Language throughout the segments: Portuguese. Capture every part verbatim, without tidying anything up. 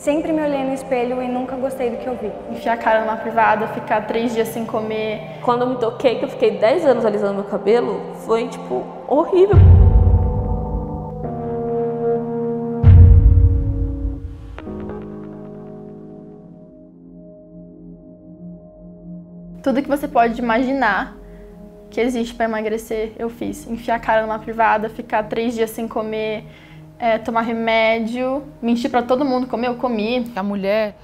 Sempre me olhei no espelho e nunca gostei do que eu vi. Enfiar a cara numa privada, ficar três dias sem comer. Quando eu me toquei, que eu fiquei dez anos alisando meu cabelo, foi, tipo, horrível. Tudo que você pode imaginar que existe para emagrecer, eu fiz. Enfiar a cara numa privada, ficar três dias sem comer, é, tomar remédio, mentir para todo mundo comer, eu comi. A mulher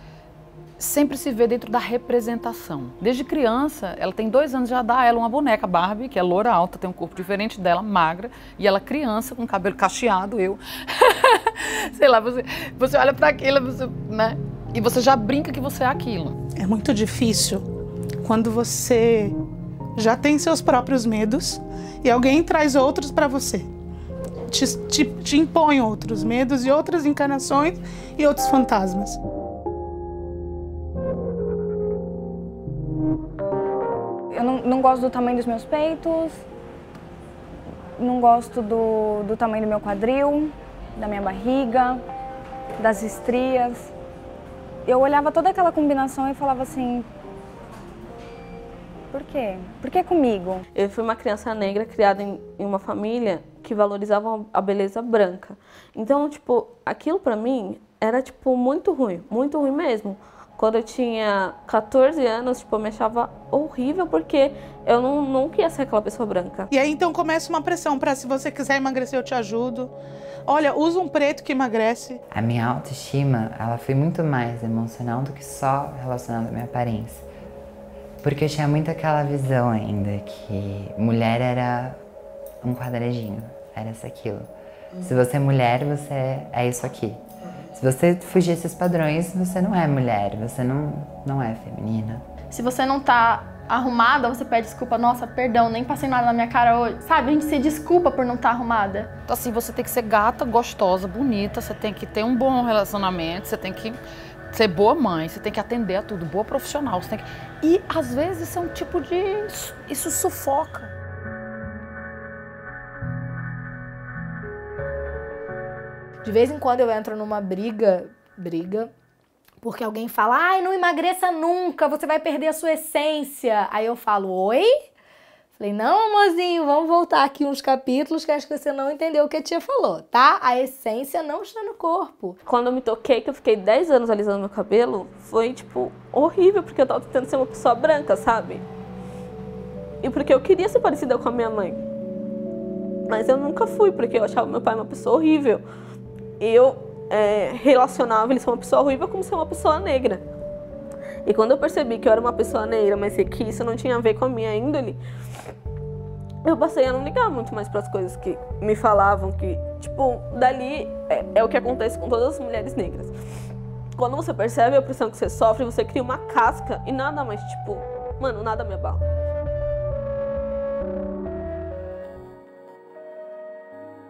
sempre se vê dentro da representação. Desde criança, ela tem dois anos, já dá a ela uma boneca Barbie, que é loura alta, tem um corpo diferente dela, magra, e ela criança, com cabelo cacheado, eu. Sei lá, você, você olha para aquilo, você, né? E você já brinca que você é aquilo. É muito difícil quando você já tem seus próprios medos e alguém traz outros para você. Te, te, te impõe outros medos e outras encarnações e outros fantasmas. Eu não, não gosto do tamanho dos meus peitos, não gosto do, do tamanho do meu quadril, da minha barriga, das estrias. Eu olhava toda aquela combinação e falava assim, por quê? Por que comigo? Eu fui uma criança negra criada em, em uma família que valorizavam a beleza branca. Então, tipo, aquilo pra mim era, tipo, muito ruim, muito ruim mesmo. Quando eu tinha quatorze anos, tipo, eu me achava horrível porque eu não, nunca ia ser aquela pessoa branca. E aí, então, começa uma pressão pra, se você quiser emagrecer, eu te ajudo. Olha, usa um preto que emagrece. A minha autoestima, ela foi muito mais emocional do que só relacionada à minha aparência. Porque eu tinha muito aquela visão ainda que mulher era um quadradinho, era isso, aquilo. Se você é mulher, você é isso aqui. Se você fugir esses padrões, você não é mulher, você não, não é feminina. Se você não tá arrumada, você pede desculpa. Nossa, perdão, nem passei nada na minha cara hoje. Sabe, a gente se desculpa por não estar arrumada. Assim, você tem que ser gata, gostosa, bonita, você tem que ter um bom relacionamento, você tem que ser boa mãe, você tem que atender a tudo, boa profissional, você tem que... E, às vezes, isso é um tipo de... isso sufoca. De vez em quando eu entro numa briga, briga, porque alguém fala, ai, não emagreça nunca, você vai perder a sua essência. Aí eu falo, oi? Falei, não, amorzinho, vamos voltar aqui uns capítulos que acho que você não entendeu o que a tia falou, tá? A essência não está no corpo. Quando eu me toquei, que eu fiquei dez anos alisando meu cabelo, foi, tipo, horrível, porque eu tava tentando ser uma pessoa branca, sabe? E porque eu queria ser parecida com a minha mãe. Mas eu nunca fui, porque eu achava meu pai uma pessoa horrível. Eu é, relacionava ele ser uma pessoa ruiva como ser uma pessoa negra. E quando eu percebi que eu era uma pessoa negra, mas que isso não tinha a ver com a minha índole, eu passei a não ligar muito mais para as coisas que me falavam, que, tipo, dali é, é o que acontece com todas as mulheres negras. Quando você percebe a pressão que você sofre, você cria uma casca e nada mais, tipo, mano, nada me abala.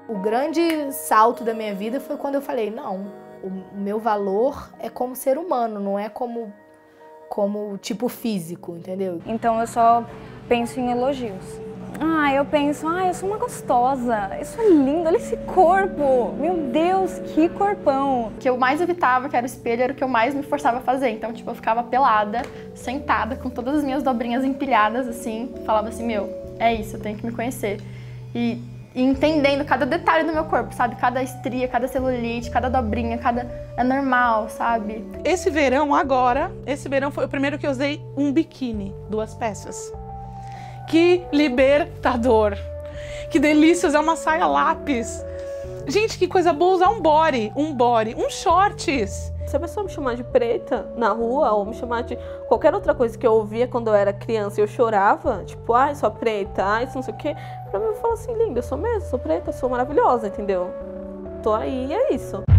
O grande salto da minha vida foi quando eu falei, não, o meu valor é como ser humano, não é como, como tipo físico, entendeu? Então eu só penso em elogios. Ah, eu penso, ah, eu sou uma gostosa, eu sou linda, olha esse corpo, meu Deus, que corpão. O que eu mais evitava, que era o espelho, era o que eu mais me forçava a fazer. Então, tipo, eu ficava pelada, sentada, com todas as minhas dobrinhas empilhadas, assim, falava assim, meu, é isso, eu tenho que me conhecer. E... E entendendo cada detalhe do meu corpo, sabe? Cada estria, cada celulite, cada dobrinha, cada... é normal, sabe? Esse verão agora, esse verão foi o primeiro que eu usei um biquíni, duas peças. Que libertador! Que delícia usar uma saia lápis! Gente, que coisa boa usar um body, um body, um shorts! Se a pessoa me chamar de preta na rua ou me chamar de qualquer outra coisa que eu ouvia quando eu era criança e eu chorava, tipo, ai, sou preta, ai, isso não sei o quê, pra mim eu falo assim, linda, eu sou mesmo, sou preta, sou maravilhosa, entendeu? Tô aí, é isso.